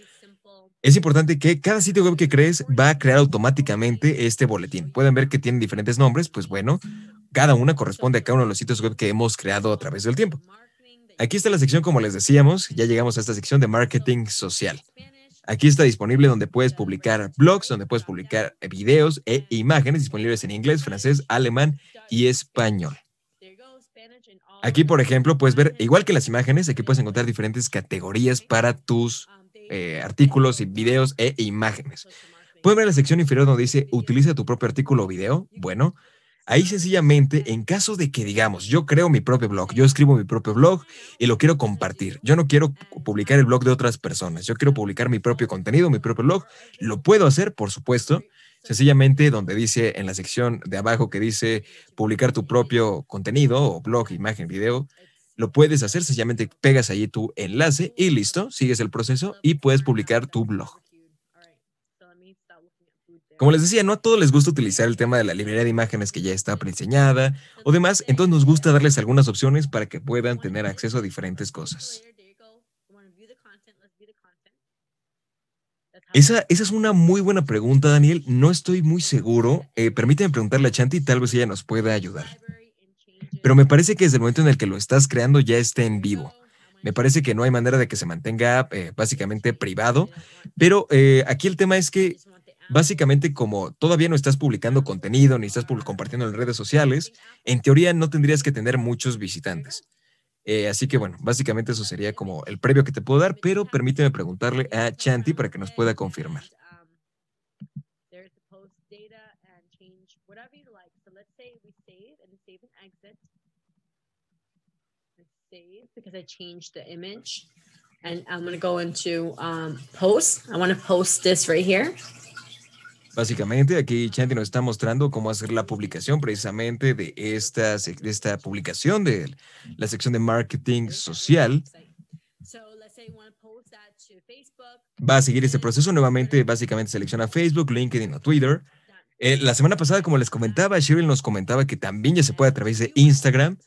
Es importante que cada sitio web que crees va a crear automáticamente este boletín. Pueden ver que tienen diferentes nombres, pues bueno, cada una corresponde a cada uno de los sitios web que hemos creado a través del tiempo. Aquí está la sección, como les decíamos, ya llegamos a esta sección de marketing social. Aquí está disponible donde puedes publicar blogs, donde puedes publicar videos e imágenes disponibles en inglés, francés, alemán y español. Aquí, por ejemplo, puedes ver, igual que las imágenes, aquí puedes encontrar diferentes categorías para tus artículos y videos e imágenes. Pueden ver la sección inferior donde dice, utiliza tu propio artículo o video. Bueno, ahí sencillamente, en caso de que digamos, yo creo mi propio blog, yo escribo mi propio blog y lo quiero compartir. Yo no quiero publicar el blog de otras personas. Yo quiero publicar mi propio contenido, mi propio blog. Lo puedo hacer, por supuesto. Sencillamente, donde dice en la sección de abajo que dice publicar tu propio contenido o blog, imagen, video, lo puedes hacer. Sencillamente pegas ahí tu enlace y listo. Sigues el proceso y puedes publicar tu blog. Como les decía, no a todos les gusta utilizar el tema de la librería de imágenes que ya está prediseñada o demás, entonces nos gusta darles algunas opciones para que puedan tener acceso a diferentes cosas. Esa es una muy buena pregunta, Daniel. No estoy muy seguro. Permíteme preguntarle a Chanti, tal vez ella nos pueda ayudar. Pero me parece que desde el momento en el que lo estás creando ya esté en vivo. Me parece que no hay manera de que se mantenga básicamente privado, pero aquí el tema es que básicamente, como todavía no estás publicando contenido ni estás compartiendo en redes sociales, en teoría no tendrías que tener muchos visitantes. Así que, bueno, básicamente eso sería como el previo que te puedo dar, pero permíteme preguntarle a Chanti para que nos pueda confirmar. And I'm going to go into post. I want to post this right here. Básicamente, aquí Chanti nos está mostrando cómo hacer la publicación precisamente de esta publicación de la sección de marketing social. Va a seguir este proceso nuevamente, básicamente selecciona Facebook, LinkedIn o Twitter. La semana pasada, como les comentaba, Cheryl nos comentaba que también ya se puede a través de Instagram,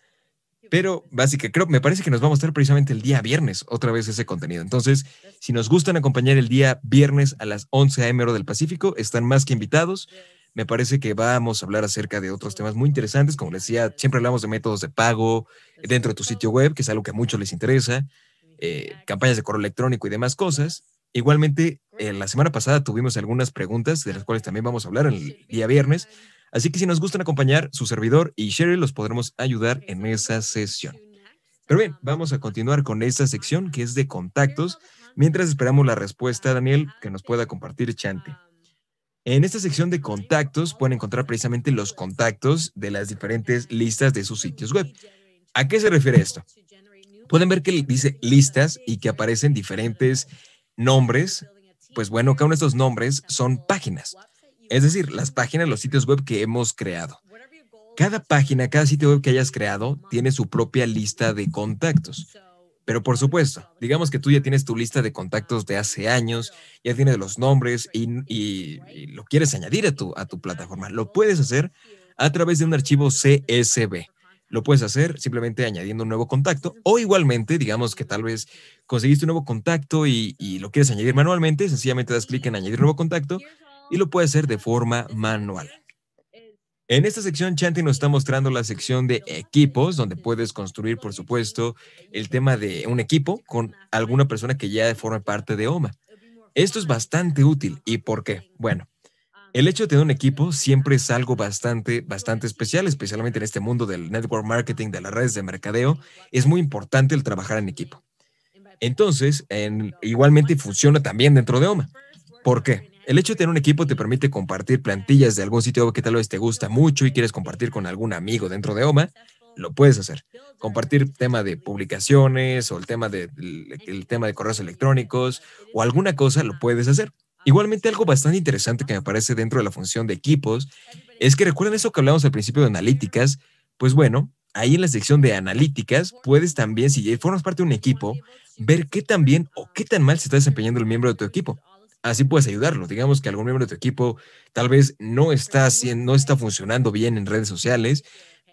pero básicamente creo, me parece que nos va a mostrar precisamente el día viernes otra vez ese contenido. Entonces, si nos gustan acompañar el día viernes a las 11 a.m. hora del Pacífico, están más que invitados. Me parece que vamos a hablar acerca de otros temas muy interesantes. Como les decía, siempre hablamos de métodos de pago dentro de tu sitio web, que es algo que a muchos les interesa, campañas de correo electrónico y demás cosas. Igualmente, la semana pasada tuvimos algunas preguntas de las cuales también vamos a hablar el día viernes. Así que si nos gustan acompañar, su servidor y Cheryl los podremos ayudar en esa sesión. Pero bien, vamos a continuar con esta sección que es de contactos, mientras esperamos la respuesta, Daniel, que nos pueda compartir Chanti. En esta sección de contactos pueden encontrar precisamente los contactos de las diferentes listas de sus sitios web. ¿A qué se refiere esto? Pueden ver que dice listas y que aparecen diferentes nombres. Pues bueno, cada uno de estos nombres son páginas. Es decir, las páginas, los sitios web que hemos creado. Cada página, cada sitio web que hayas creado tiene su propia lista de contactos. Pero por supuesto, digamos que tú ya tienes tu lista de contactos de hace años, ya tienes los nombres y lo quieres añadir a tu plataforma. Lo puedes hacer a través de un archivo CSV. Lo puedes hacer simplemente añadiendo un nuevo contacto o igualmente, digamos que tal vez conseguiste un nuevo contacto y lo quieres añadir manualmente, sencillamente das clic en añadir nuevo contacto y lo puedes hacer de forma manual. En esta sección, Chanti nos está mostrando la sección de equipos, donde puedes construir, por supuesto, el tema de un equipo con alguna persona que ya forme parte de OMA. Esto es bastante útil. ¿Y por qué? Bueno, el hecho de tener un equipo siempre es algo bastante especial, especialmente en este mundo del network marketing, de las redes de mercadeo. Es muy importante el trabajar en equipo. Entonces, igualmente funciona también dentro de OMA. ¿Por qué? El hecho de tener un equipo te permite compartir plantillas de algún sitio web que tal vez te gusta mucho y quieres compartir con algún amigo dentro de OMA. Lo puedes hacer. Compartir tema de publicaciones o el tema de correos electrónicos o alguna cosa lo puedes hacer. Igualmente, algo bastante interesante que me parece dentro de la función de equipos es que recuerden eso que hablamos al principio de analíticas. Pues bueno, ahí en la sección de analíticas puedes también, si formas parte de un equipo, ver qué tan bien o qué tan mal se está desempeñando el miembro de tu equipo. Así puedes ayudarlo. Digamos que algún miembro de tu equipo tal vez no está funcionando bien en redes sociales.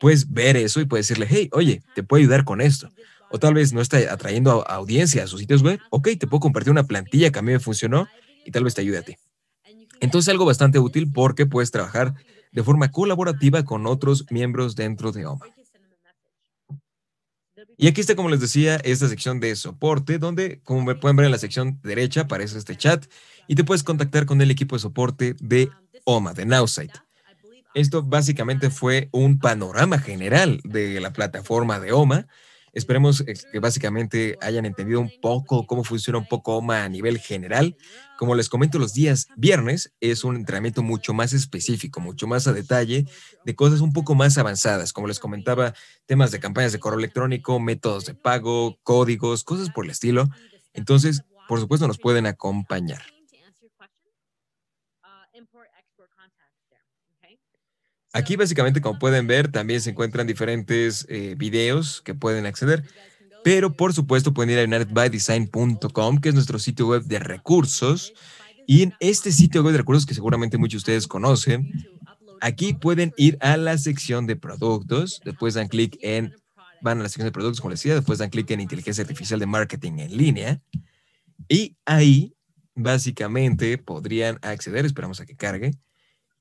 Puedes ver eso y puedes decirle, hey, oye, te puedo ayudar con esto. O tal vez no está atrayendo a audiencia a sus sitios web. Ok, te puedo compartir una plantilla que a mí me funcionó. Y tal vez te ayude a ti. Entonces, algo bastante útil porque puedes trabajar de forma colaborativa con otros miembros dentro de OMA. Y aquí está, como les decía, esta sección de soporte, donde, como pueden ver en la sección derecha, aparece este chat y te puedes contactar con el equipo de soporte de OMA, de NowSite. Esto básicamente fue un panorama general de la plataforma de OMA. Esperemos que básicamente hayan entendido un poco cómo funciona un poco OMA a nivel general. Como les comento, los días viernes es un entrenamiento mucho más específico, mucho más a detalle de cosas un poco más avanzadas. Como les comentaba, temas de campañas de correo electrónico, métodos de pago, códigos, cosas por el estilo. Entonces, por supuesto, nos pueden acompañar. Aquí básicamente, como pueden ver, también se encuentran diferentes videos que pueden acceder, pero por supuesto pueden ir a InternetByDesign.com, que es nuestro sitio web de recursos. Y en este sitio web de recursos, que seguramente muchos de ustedes conocen, aquí pueden ir a la sección de productos, después dan clic en, van a la sección de productos, como les decía, después dan clic en Inteligencia Artificial de Marketing en Línea. Y ahí básicamente podrían acceder, esperamos a que cargue.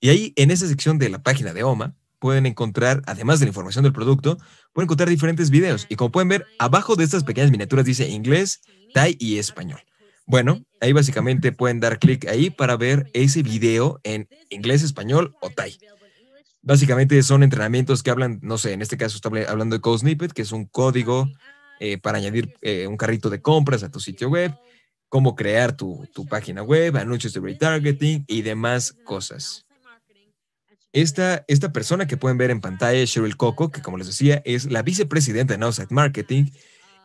Y ahí, en esa sección de la página de OMA, pueden encontrar, además de la información del producto, pueden encontrar diferentes videos. Y como pueden ver, abajo de estas pequeñas miniaturas dice inglés, Thai y español. Bueno, ahí básicamente pueden dar clic ahí para ver ese video en inglés, español o Thai. Básicamente son entrenamientos que hablan, no sé, en este caso está hablando de Code Snippet, que es un código para añadir un carrito de compras a tu sitio web, cómo crear tu página web, anuncios de retargeting y demás cosas. Esta persona que pueden ver en pantalla es Cheryl Coco, que como les decía es la vicepresidenta de NowSite Marketing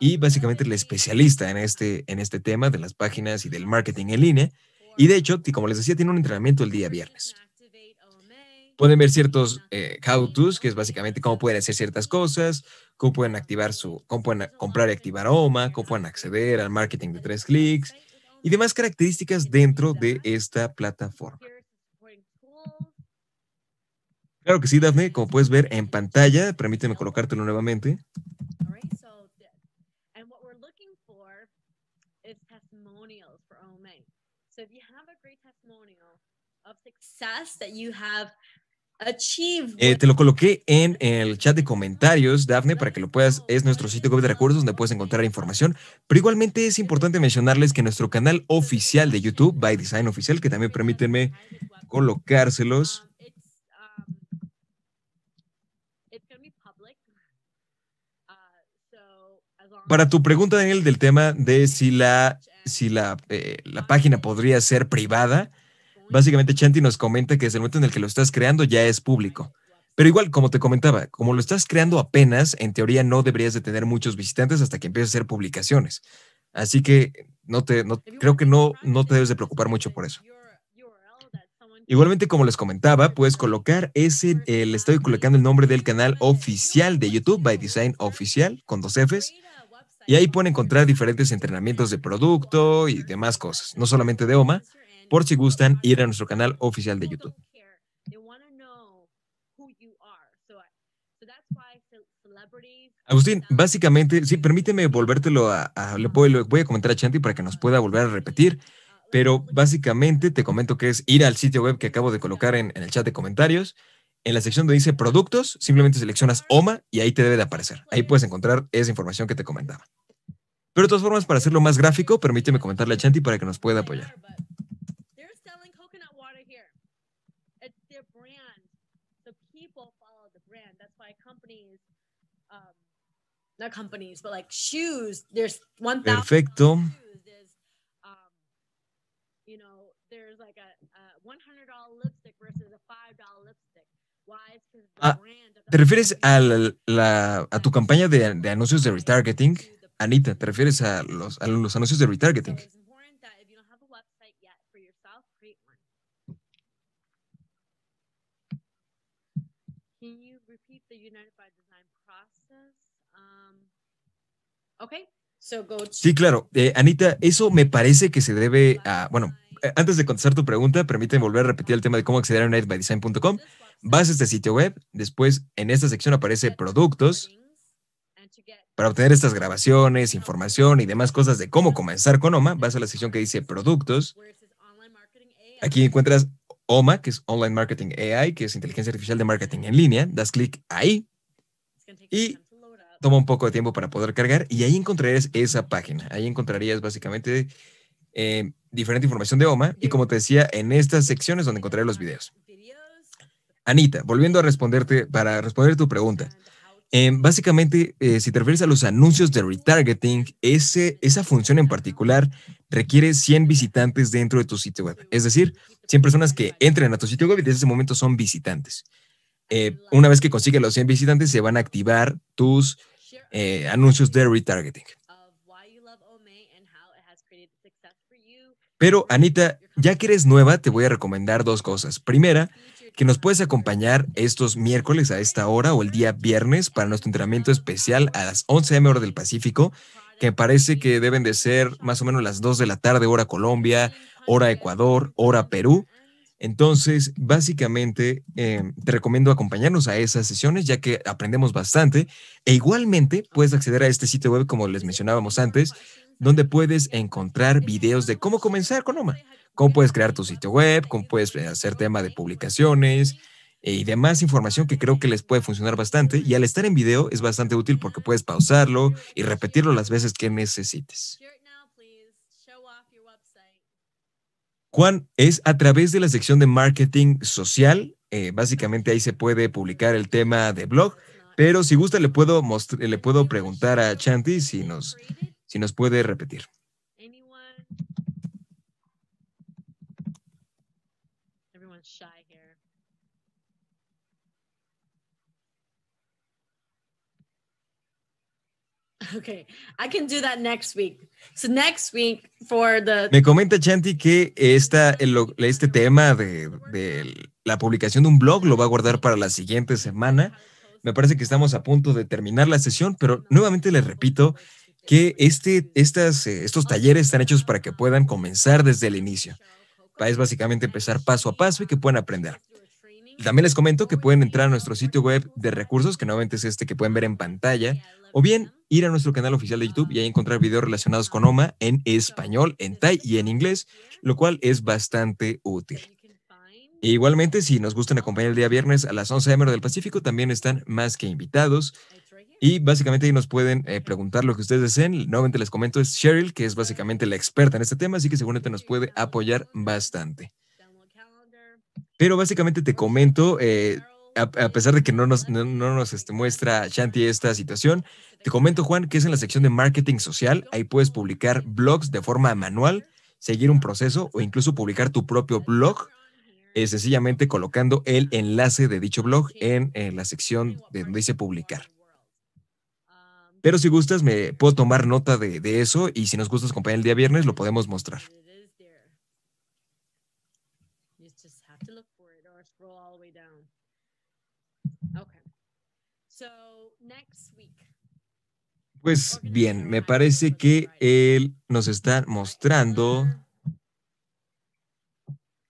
y básicamente la especialista en este tema de las páginas y del marketing en línea. Y de hecho, como les decía, tiene un entrenamiento el día viernes. Pueden ver ciertos how-tos, que es básicamente cómo pueden hacer ciertas cosas, cómo pueden comprar y activar OMA, cómo pueden acceder al marketing de 3 clics y demás características dentro de esta plataforma. Claro que sí, Dafne, como puedes ver en pantalla, permíteme colocártelo nuevamente. Te lo coloqué en el chat de comentarios, Dafne, para que lo puedas. Es nuestro sitio web de recursos donde puedes encontrar información. Pero igualmente es importante mencionarles que nuestro canal oficial de YouTube, ByDzyne Oficial, que también permítanme colocárselos. Para tu pregunta, Daniel, del tema de si la página podría ser privada, Básicamente Chanti nos comenta que desde el momento en el que lo estás creando ya es público. Pero igual, como te comentaba, como lo estás creando apenas, en teoría no deberías de tener muchos visitantes hasta que empieces a hacer publicaciones. Así que creo que no te debes de preocupar mucho por eso. Igualmente, como les comentaba, puedes colocar estoy colocando el nombre del canal oficial de YouTube, ByDzyne Oficial, con 2 Fs. Y ahí pueden encontrar diferentes entrenamientos de producto y demás cosas, no solamente de OMA, por si gustan ir a nuestro canal oficial de YouTube. Agustín, básicamente, sí, permíteme volvértelo voy a comentar a Chanti para que nos pueda volver a repetir, pero básicamente te comento que es ir al sitio web que acabo de colocar en el chat de comentarios. En la sección donde dice productos, simplemente seleccionas OMA y ahí te debe de aparecer. Ahí puedes encontrar esa información que te comentaba. Pero de todas formas, para hacerlo más gráfico, permíteme comentarle a Chanti para que nos pueda apoyar. Perfecto. Ah, ¿te refieres a tu campaña de anuncios de retargeting? Anita, ¿te refieres a los anuncios de retargeting? Sí, claro. Anita, eso me parece que se debe a... Bueno, antes de contestar tu pregunta, permíteme volver a repetir el tema de cómo acceder a InternetByDesign.com. Vas a este sitio web, después en esta sección aparece productos para obtener estas grabaciones, información y demás cosas de cómo comenzar con OMA. Vas a la sección que dice productos. Aquí encuentras OMA, que es Online Marketing AI, que es inteligencia artificial de marketing en línea. Das clic ahí y toma un poco de tiempo para poder cargar y ahí encontrarías esa página. Ahí encontrarías básicamente diferente información de OMA y, como te decía, en estas secciones donde encontraré los videos. Anita, volviendo a responder tu pregunta. Básicamente, si te refieres a los anuncios de retargeting, esa función en particular requiere 100 visitantes dentro de tu sitio web. Es decir, 100 personas que entren a tu sitio web y desde ese momento son visitantes. Una vez que consiguen los 100 visitantes, se van a activar tus anuncios de retargeting. Pero, Anita, ya que eres nueva, te voy a recomendar 2 cosas. Primera, que nos puedes acompañar estos miércoles a esta hora o el día viernes para nuestro entrenamiento especial a las 11 a.m. hora del Pacífico, que parece que deben de ser más o menos las 2 de la tarde, hora Colombia, hora Ecuador, hora Perú. Entonces, básicamente, te recomiendo acompañarnos a esas sesiones, ya que aprendemos bastante. E igualmente, puedes acceder a este sitio web, como les mencionábamos antes, donde puedes encontrar videos de cómo comenzar con OMA. Cómo puedes crear tu sitio web, cómo puedes hacer tema de publicaciones y demás información que creo que les puede funcionar bastante. Y al estar en video es bastante útil porque puedes pausarlo y repetirlo las veces que necesites. Juan, es a través de la sección de marketing social. Básicamente ahí se puede publicar el tema de blog, pero si gusta le puedo preguntar a Chanti si nos puede repetir. Okay, I can do that next week. So next week for the... Me comenta Chanti que este tema de la publicación de un blog lo va a guardar para la siguiente semana. Me parece que estamos a punto de terminar la sesión, pero nuevamente les repito que estos talleres están hechos para que puedan comenzar desde el inicio. Es básicamente empezar paso a paso y que puedan aprender. También les comento que pueden entrar a nuestro sitio web de recursos, que nuevamente es este que pueden ver en pantalla, o bien ir a nuestro canal oficial de YouTube y ahí encontrar videos relacionados con OMA en español, en Thai y en inglés, lo cual es bastante útil. E igualmente, si nos gustan acompañar el día viernes a las 11 a.m. del Pacífico, también están más que invitados. Y básicamente ahí nos pueden preguntar lo que ustedes deseen. Nuevamente les comento, es Cheryl, que es básicamente la experta en este tema, así que seguramente nos puede apoyar bastante. Pero básicamente te comento, a pesar de que no nos muestra Chanti esta situación, te comento, Juan, que es en la sección de marketing social. Ahí puedes publicar blogs de forma manual, seguir un proceso o incluso publicar tu propio blog sencillamente colocando el enlace de dicho blog en la sección de donde dice publicar. Pero si gustas, me puedo tomar nota de eso y si nos gustas acompañar el día viernes, lo podemos mostrar. Pues bien, me parece que él nos está mostrando.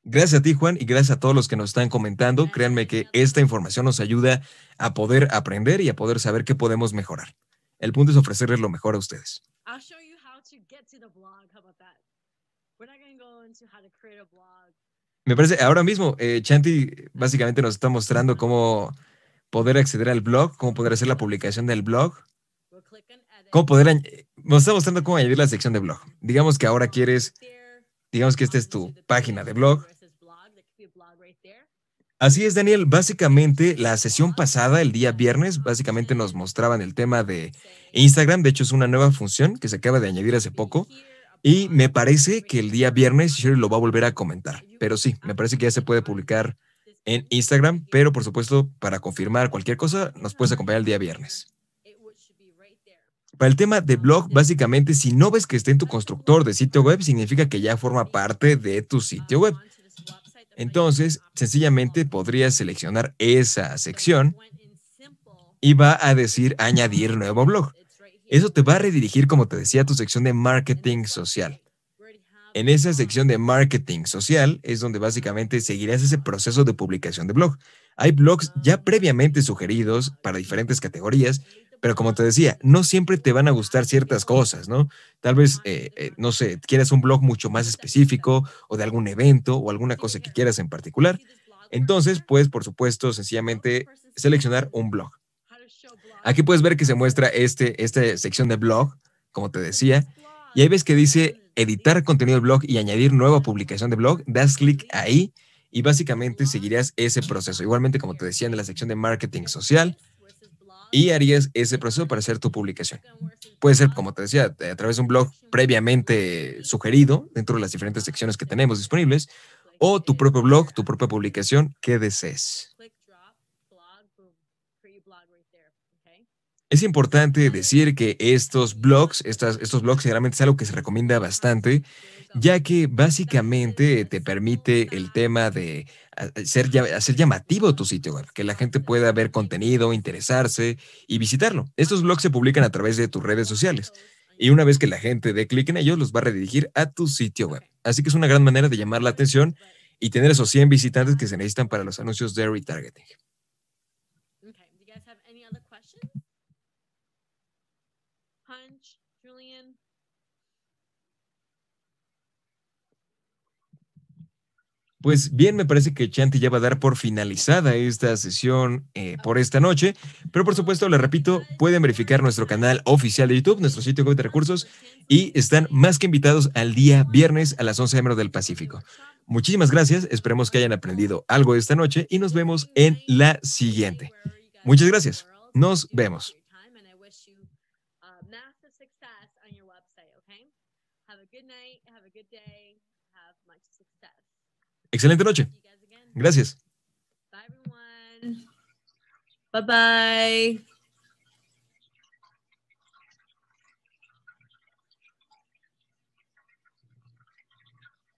Gracias a ti, Juan, y gracias a todos los que nos están comentando. Créanme que esta información nos ayuda a poder aprender y a poder saber qué podemos mejorar. El punto es ofrecerles lo mejor a ustedes. Me parece, ahora mismo, Chanti básicamente nos está mostrando cómo poder acceder al blog, cómo poder hacer la publicación del blog. ¿Cómo poder? Nos está mostrando cómo añadir la sección de blog. Digamos que ahora quieres, digamos que esta es tu página de blog. Así es, Daniel. Básicamente, la sesión pasada, el día viernes, básicamente nos mostraban el tema de Instagram. De hecho, es una nueva función que se acaba de añadir hace poco. Y me parece que el día viernes Cheryl lo va a volver a comentar. Pero sí, me parece que ya se puede publicar en Instagram. Pero, por supuesto, para confirmar cualquier cosa, nos puedes acompañar el día viernes. Para el tema de blog, básicamente, si no ves que esté en tu constructor de sitio web, significa que ya forma parte de tu sitio web. Entonces, sencillamente podrías seleccionar esa sección y va a decir añadir nuevo blog. Eso te va a redirigir, como te decía, a tu sección de marketing social. En esa sección de marketing social es donde básicamente seguirás ese proceso de publicación de blog. Hay blogs ya previamente sugeridos para diferentes categorías, pero como te decía, no siempre te van a gustar ciertas cosas, ¿no? Tal vez, no sé, quieras un blog mucho más específico o de algún evento o alguna cosa que quieras en particular. Entonces, puedes, por supuesto, sencillamente seleccionar un blog. Aquí puedes ver que se muestra esta sección de blog, como te decía. Y ahí ves que dice editar contenido de blog y añadir nueva publicación de blog. Das clic ahí y básicamente seguirás ese proceso. Igualmente, como te decía, en la sección de marketing social. Y harías ese proceso para hacer tu publicación. Puede ser, como te decía, a través de un blog previamente sugerido dentro de las diferentes secciones que tenemos disponibles o tu propio blog, tu propia publicación que desees. Es importante decir que estos blogs generalmente es algo que se recomienda bastante, ya que básicamente te permite el tema de hacer llamativo tu sitio web, que la gente pueda ver contenido, interesarse y visitarlo. Estos blogs se publican a través de tus redes sociales y una vez que la gente dé clic en ellos, los va a redirigir a tu sitio web. Así que es una gran manera de llamar la atención y tener esos 100 visitantes que se necesitan para los anuncios de retargeting. Pues bien, me parece que Chanti ya va a dar por finalizada esta sesión por esta noche. Pero por supuesto, les repito, pueden verificar nuestro canal oficial de YouTube, nuestro sitio web de recursos. Y están más que invitados al día viernes a las 11 a.m. del Pacífico. Muchísimas gracias. Esperemos que hayan aprendido algo esta noche y nos vemos en la siguiente. Muchas gracias. Nos vemos. Excelente noche. Gracias. Bye, everyone. Bye, bye.